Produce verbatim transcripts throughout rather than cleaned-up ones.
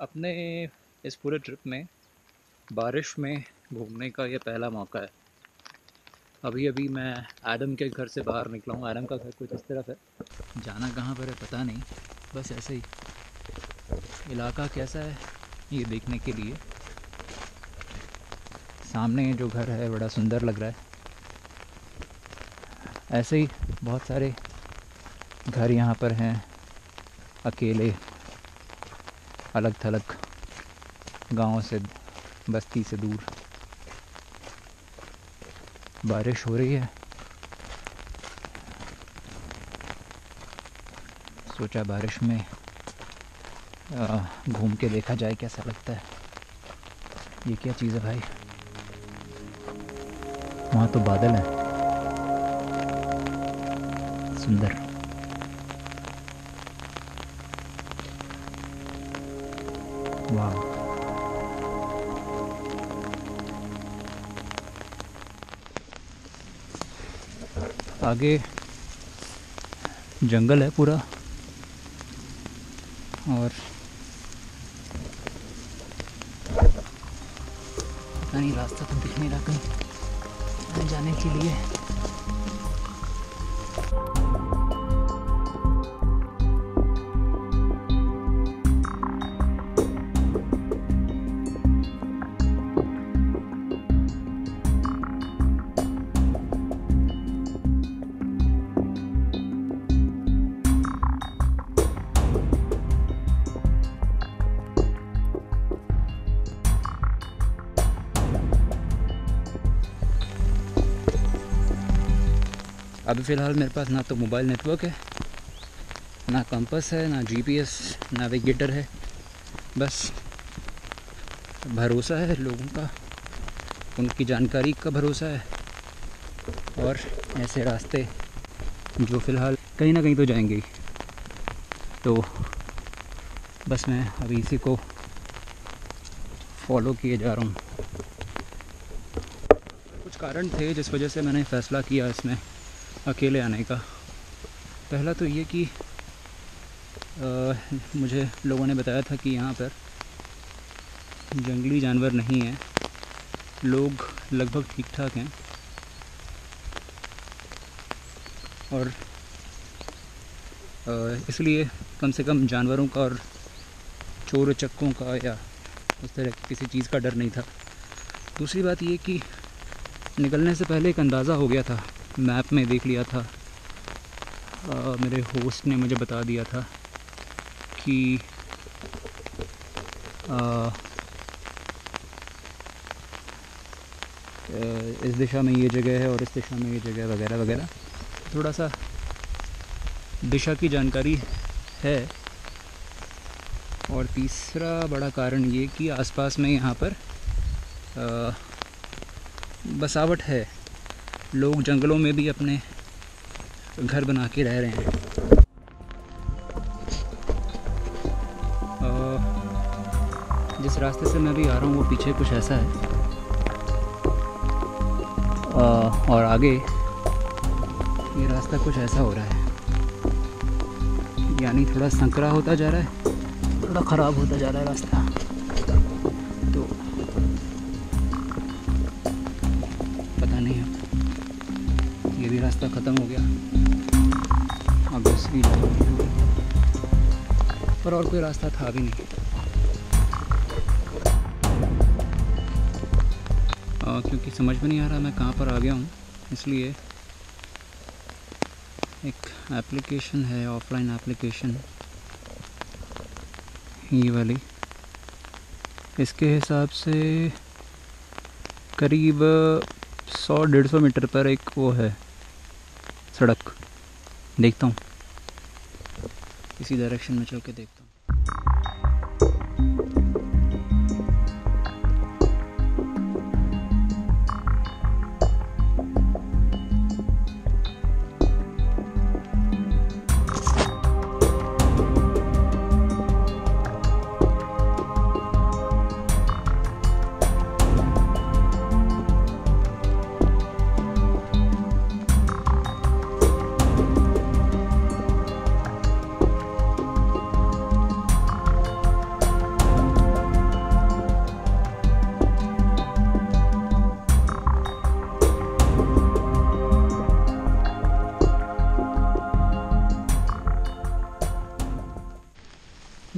अपने इस पूरे ट्रिप में बारिश में घूमने का ये पहला मौका है। अभी अभी मैं एडम के घर से बाहर निकला हूँ। एडम का घर कुछ इस तरफ है, जाना कहाँ पर है पता नहीं, बस ऐसे ही इलाका कैसा है ये देखने के लिए। सामने जो घर है बड़ा सुंदर लग रहा है। ऐसे ही बहुत सारे घर यहाँ पर हैं, अकेले अलग थलग गाँव से, बस्ती से दूर। बारिश हो रही है, सोचा बारिश में घूम के देखा जाए कैसा लगता है। ये क्या चीज़ है भाई, वहाँ तो बादल है, सुंदर। वाह, आगे जंगल है पूरा और पता नहीं रास्ता तो दिख नहीं रहा कहीं जाने के लिए। अभी फ़िलहाल मेरे पास ना तो मोबाइल नेटवर्क है, ना कंपास है, ना जीपीएस नेविगेटर है, बस भरोसा है लोगों का, उनकी जानकारी का भरोसा है। और ऐसे रास्ते जो फ़िलहाल कहीं ना कहीं तो जाएंगे ही, तो बस मैं अभी इसी को फॉलो किए जा रहा हूँ। कुछ कारण थे जिस वजह से मैंने फ़ैसला किया इसमें अकेले आने का। पहला तो ये कि आ, मुझे लोगों ने बताया था कि यहाँ पर जंगली जानवर नहीं हैं, लोग लगभग ठीक ठाक हैं। और आ, इसलिए कम से कम जानवरों का और चोर उचक्कों का या उस तरह की किसी चीज़ का डर नहीं था। दूसरी बात ये कि निकलने से पहले एक अंदाज़ा हो गया था, मैप में देख लिया था, आ, मेरे होस्ट ने मुझे बता दिया था कि आ, इस दिशा में ये जगह है और इस दिशा में ये जगह वगैरह वगैरह। थोड़ा सा दिशा की जानकारी है। और तीसरा बड़ा कारण ये कि आसपास में यहाँ पर आ, बसावट है, लोग जंगलों में भी अपने घर बना के रह रहे हैं। आ, जिस रास्ते से मैं भी आ रहा हूँ वो पीछे कुछ ऐसा है आ, और आगे ये रास्ता कुछ ऐसा हो रहा है, यानी थोड़ा संकरा होता जा रहा है, थोड़ा ख़राब होता जा रहा है रास्ता। तो पता नहीं है, ये भी रास्ता ख़त्म हो गया, अब दूसरी पर और कोई रास्ता था भी नहीं। आ, क्योंकि समझ में नहीं आ रहा मैं कहाँ पर आ गया हूँ, इसलिए एक एप्लीकेशन है, ऑफलाइन एप्लीकेशन, ये वाली। इसके हिसाब से करीब सौ डेढ़ सौ मीटर पर एक वो है सड़क, देखता हूँ इसी डायरेक्शन में चल के देखता हूँ।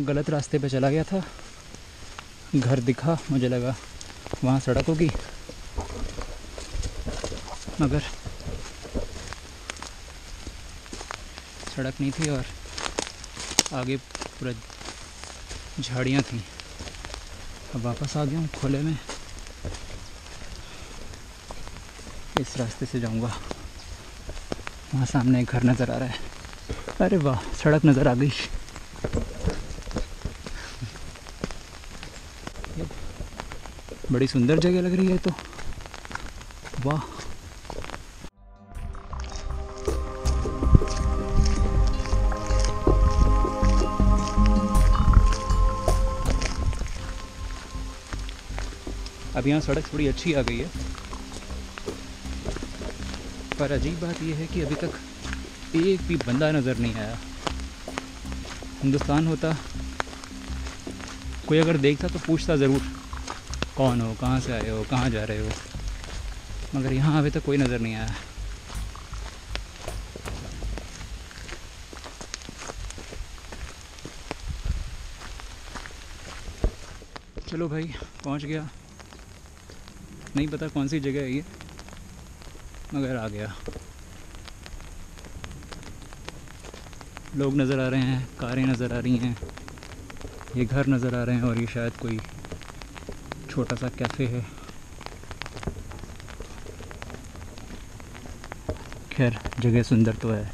गलत रास्ते पे चला गया था। घर दिखा, मुझे लगा वहाँ सड़क होगी, मगर सड़क नहीं थी और आगे पूरा झाड़ियाँ थी। अब वापस आ गया हूँ खुले में, इस रास्ते से जाऊँगा। वहाँ सामने एक घर नज़र आ रहा है। अरे वाह, सड़क नज़र आ गई। बड़ी सुंदर जगह लग रही है तो वाह। अब यहाँ सड़क थोड़ी अच्छी आ गई है, पर अजीब बात यह है कि अभी तक एक भी बंदा नज़र नहीं आया। हिंदुस्तान होता, कोई अगर देखता तो पूछता ज़रूर, कौन हो, कहाँ से आए हो, कहाँ जा रहे हो, मगर यहाँ अभी तक कोई नज़र नहीं आया। चलो भाई, पहुँच गया। नहीं पता कौन सी जगह है ये, मगर आ गया। लोग नज़र आ रहे हैं, कारें नज़र आ रही हैं, ये घर नज़र आ रहे हैं, और ये शायद कोई छोटा सा कैफ़े है। खैर, जगह सुंदर तो है।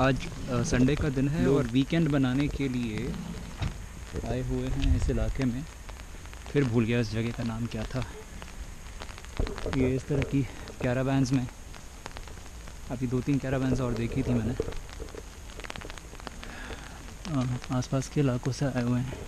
आज संडे का दिन है और वीकेंड बनाने के लिए आए हुए हैं इस इलाके में। फिर भूल गया इस जगह का नाम क्या था। ये इस तरह की कैरावैंस में, अभी दो तीन कैरावैंस और देखी थी मैंने, आसपास के इलाकों से आए हुए हैं।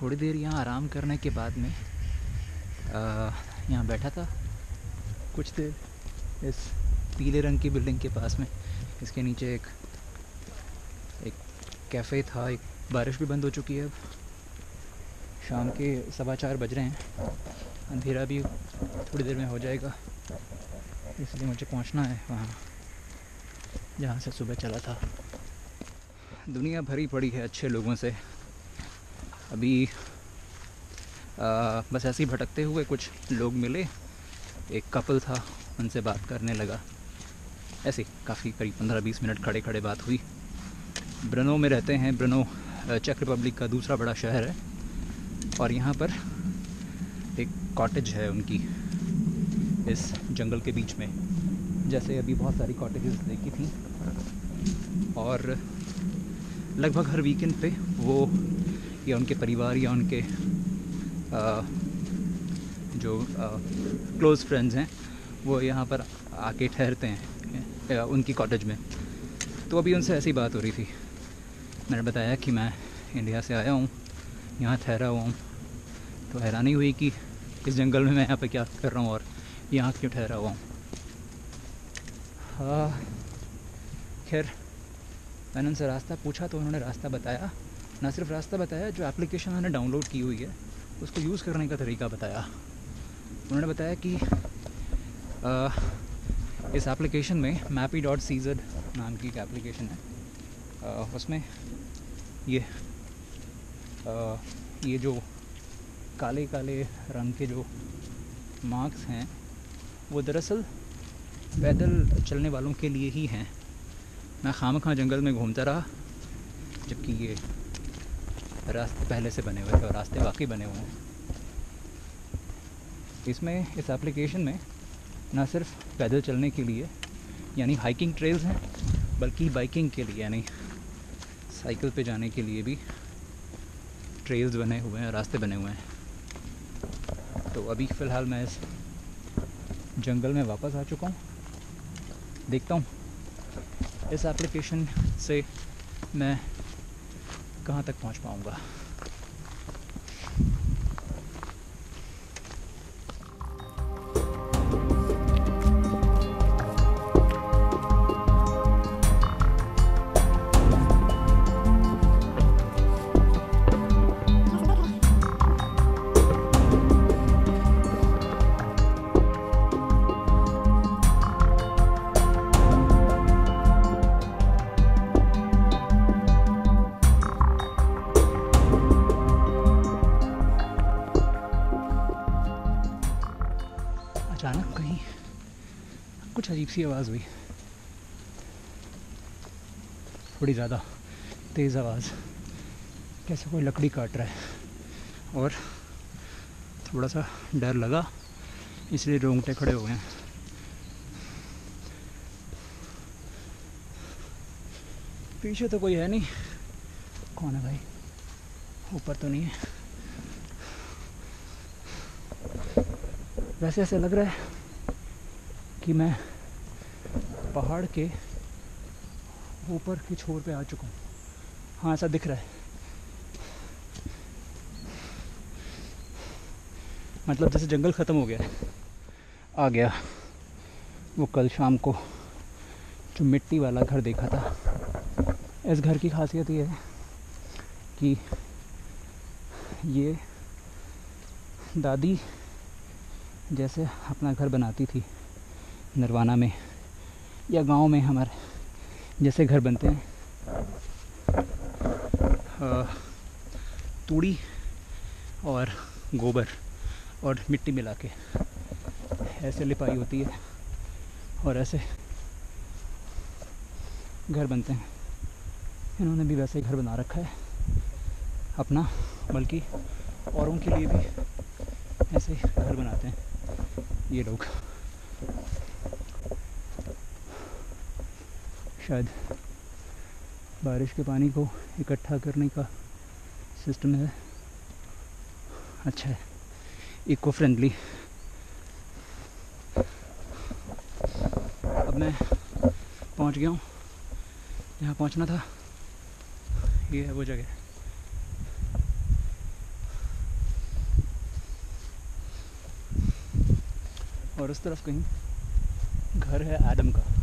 थोड़ी देर यहाँ आराम करने के बाद में यहाँ बैठा था कुछ देर, इस पीले रंग की बिल्डिंग के पास में। इसके नीचे एक एक कैफ़े था। एक बारिश भी बंद हो चुकी है, अब शाम के सवा चार बज रहे हैं, अंधेरा भी थोड़ी देर में हो जाएगा, इसलिए मुझे पहुँचना है वहाँ जहाँ से सुबह चला था। दुनिया भरी पड़ी है अच्छे लोगों से। अभी आ, बस ऐसे ही भटकते हुए कुछ लोग मिले, एक कपल था, उनसे बात करने लगा। ऐसे काफ़ी करीब पंद्रह बीस मिनट खड़े खड़े बात हुई। ब्रनो में रहते हैं। ब्रनो चेक रिपब्लिक का दूसरा बड़ा शहर है, और यहाँ पर एक कॉटेज है उनकी इस जंगल के बीच में। जैसे अभी बहुत सारी कॉटेजेस देखी थी, और लगभग हर वीकेंड पे वो या उनके परिवार या उनके आ, जो क्लोज़ फ्रेंड्स हैं वो यहाँ पर आके ठहरते हैं उनकी कॉटेज में। तो अभी उनसे ऐसी बात हो रही थी। मैंने बताया कि मैं इंडिया से आया हूँ, यहाँ ठहरा हुआ हूँ, तो हैरानी हुई कि इस जंगल में मैं यहाँ पे क्या कर रहा हूँ और यहाँ क्यों ठहरा हुआ हूँ। हाँ, खैर मैंने उनसे रास्ता पूछा तो उन्होंने रास्ता बताया, ना सिर्फ रास्ता बताया, जो एप्लीकेशन उन्होंने डाउनलोड की हुई है उसको यूज़ करने का तरीका बताया। उन्होंने बताया कि आ, इस एप्लीकेशन में मैपी डॉट सी जेड नाम की एक एप्लीकेशन है, आ, उसमें ये आ, ये जो काले काले रंग के जो मार्क्स हैं वो दरअसल पैदल चलने वालों के लिए ही हैं। मैं खामखा जंगल में घूमता रहा जबकि ये रास्ते पहले से बने हुए थे और रास्ते वाकई बने हुए हैं। इसमें इस एप्लीकेशन में ना सिर्फ पैदल चलने के लिए यानी हाइकिंग ट्रेल्स हैं बल्कि बाइकिंग के लिए यानी साइकिल पे जाने के लिए भी ट्रेल्स बने हुए हैं, रास्ते बने हुए हैं। तो अभी फ़िलहाल मैं इस जंगल में वापस आ चुका हूँ। देखता हूँ इस एप्लीकेशन से मैं कहाँ तक पहुँच पाऊँगा। अचानक कहीं कुछ अजीब सी आवाज़ हुई, थोड़ी ज़्यादा तेज़ आवाज़, कैसे कोई लकड़ी काट रहा है, और थोड़ा सा डर लगा इसलिए रोंगटे खड़े हो गए। पीछे तो कोई है नहीं, कौन है भाई, ऊपर तो नहीं है। वैसे ऐसे लग रहा है कि मैं पहाड़ के ऊपर के छोर पे आ चुका हूँ। हाँ ऐसा दिख रहा है, मतलब जैसे जंगल ख़त्म हो गया है। आ गया वो कल शाम को जो मिट्टी वाला घर देखा था। इस घर की खासियत ये है कि ये दादी जैसे अपना घर बनाती थी नरवाना में या गांव में हमारे जैसे घर बनते हैं, तूड़ी और गोबर और मिट्टी मिला के ऐसे लिपाई होती है और ऐसे घर बनते हैं। इन्होंने भी वैसे घर बना रखा है अपना, बल्कि औरों के लिए भी ऐसे घर बनाते हैं ये लोग। शायद बारिश के पानी को इकट्ठा करने का सिस्टम है, अच्छा है, इको फ्रेंडली। अब मैं पहुंच गया हूँ जहाँ पहुंचना था। ये है वो जगह, और उस तरफ कहीं घर है एडम का।